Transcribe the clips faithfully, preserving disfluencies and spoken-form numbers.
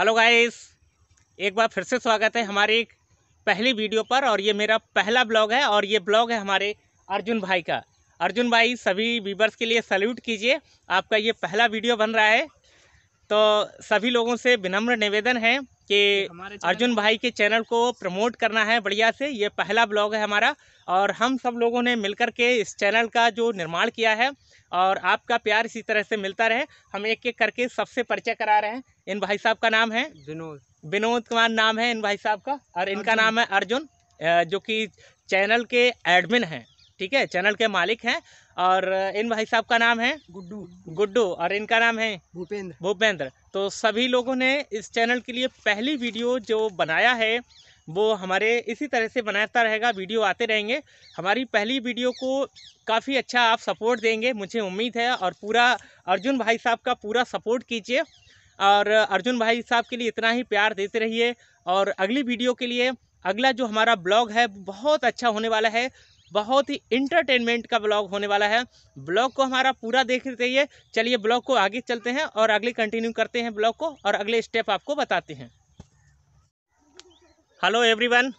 Hello guys, एक बार फिर से स्वागत है हमारी पहली वीडियो पर। और ये मेरा पहला ब्लॉग है और ये ब्लॉग है हमारे अर्जुन भाई का। अर्जुन भाई, सभी व्यूअर्स के लिए सैल्यूट कीजिए, आपका ये पहला वीडियो बन रहा है। तो सभी लोगों से विनम्र निवेदन है कि अर्जुन भाई के चैनल को प्रमोट करना है बढ़िया से। ये पहला ब्लॉग है हमारा और हम सब लोगों ने मिलकर के इस चैनल का जो निर्माण किया है, और आपका प्यार इसी तरह से मिलता रहे। हम एक एक करके सबसे परिचय करा रहे हैं। इन भाई साहब का नाम है विनोद, विनोद कुमार नाम है इन भाई साहब का, और इनका नाम है अर्जुन, जो कि चैनल के एडमिन हैं, ठीक है, चैनल के मालिक हैं। और इन भाई साहब का नाम है गुड्डू, गुड्डू, और इनका नाम है भूपेंद्र, भूपेंद्र। तो सभी लोगों ने इस चैनल के लिए पहली वीडियो जो बनाया है वो हमारे इसी तरह से बनाता रहेगा, वीडियो आते रहेंगे। हमारी पहली वीडियो को काफ़ी अच्छा आप सपोर्ट देंगे, मुझे उम्मीद है, और पूरा अर्जुन भाई साहब का पूरा सपोर्ट कीजिए। और अर्जुन भाई साहब के लिए इतना ही प्यार देते रहिए। और अगली वीडियो के लिए, अगला जो हमारा ब्लॉग है बहुत अच्छा होने वाला है, बहुत ही इंटरटेनमेंट का ब्लॉग होने वाला है। ब्लॉग को हमारा पूरा देख रहे, चलिए ब्लॉग को आगे चलते हैं और अगले कंटिन्यू करते हैं ब्लॉग को, और अगले स्टेप आपको बताते हैं। हेलो एवरीवन,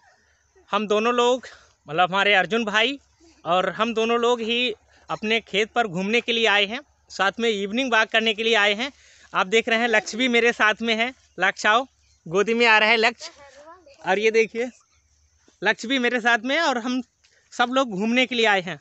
हम दोनों लोग, मतलब हमारे अर्जुन भाई और हम दोनों लोग ही अपने खेत पर घूमने के लिए आए हैं, साथ में इवनिंग वॉक करने के लिए आए हैं। आप देख रहे हैं लक्ष्य भी मेरे साथ में है। लक्ष्य आओ, गोदी में आ रहा है लक्ष्य, और ये देखिए लक्ष्य भी मेरे साथ में है और हम सब लोग घूमने के लिए आए हैं।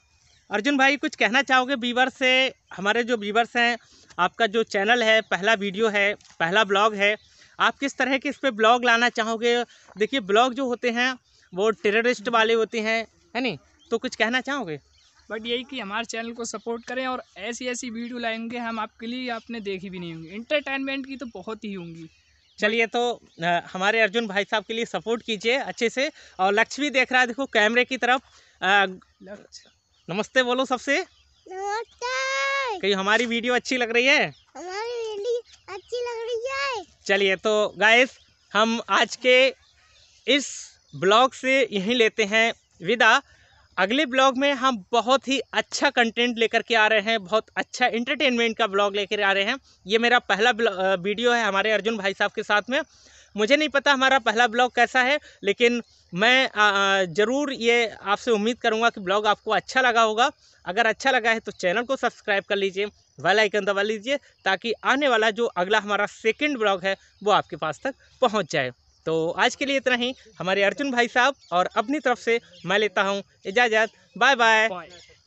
अर्जुन भाई, कुछ कहना चाहोगे व्यूअर्स से? हमारे जो व्यूअर्स हैं, आपका जो चैनल है, पहला वीडियो है, पहला ब्लॉग है, आप किस तरह के इस पर ब्लॉग लाना चाहोगे? देखिए ब्लॉग जो होते हैं वो टेररिस्ट वाले होते हैं, है नहीं? तो कुछ कहना चाहोगे? बट यही कि हमारे चैनल को सपोर्ट करें और ऐसी ऐसी वीडियो लाएंगे हम आपके लिए, आपने देखी भी नहीं होंगी। इंटरटेनमेंट की तो बहुत ही होंगी। चलिए, तो हमारे अर्जुन भाई साहब के लिए सपोर्ट कीजिए अच्छे से। और लक्ष्मी देख रहा है, देखो कैमरे की तरफ। आ, नमस्ते बोलो सबसे। नमस्ते। कहीं हमारी वीडियो अच्छी लग रही है? हमारी वीडियो अच्छी लग रही है। चलिए, तो गाइस हम आज के इस ब्लॉग से यहीं लेते हैं विदा। अगले ब्लॉग में हम बहुत ही अच्छा कंटेंट लेकर के आ रहे हैं, बहुत अच्छा एंटरटेनमेंट का ब्लॉग लेकर आ रहे हैं। ये मेरा पहला वीडियो है हमारे अर्जुन भाई साहब के साथ में। मुझे नहीं पता हमारा पहला ब्लॉग कैसा है, लेकिन मैं ज़रूर ये आपसे उम्मीद करूंगा कि ब्लॉग आपको अच्छा लगा होगा। अगर अच्छा लगा है तो चैनल को सब्सक्राइब कर लीजिए, बेल आइकन दबा लीजिए, ताकि आने वाला जो अगला हमारा सेकंड ब्लॉग है वो आपके पास तक पहुंच जाए। तो आज के लिए इतना ही। हमारे अर्जुन भाई साहब और अपनी तरफ से मैं लेता हूँ इजाज़त। Bye bye.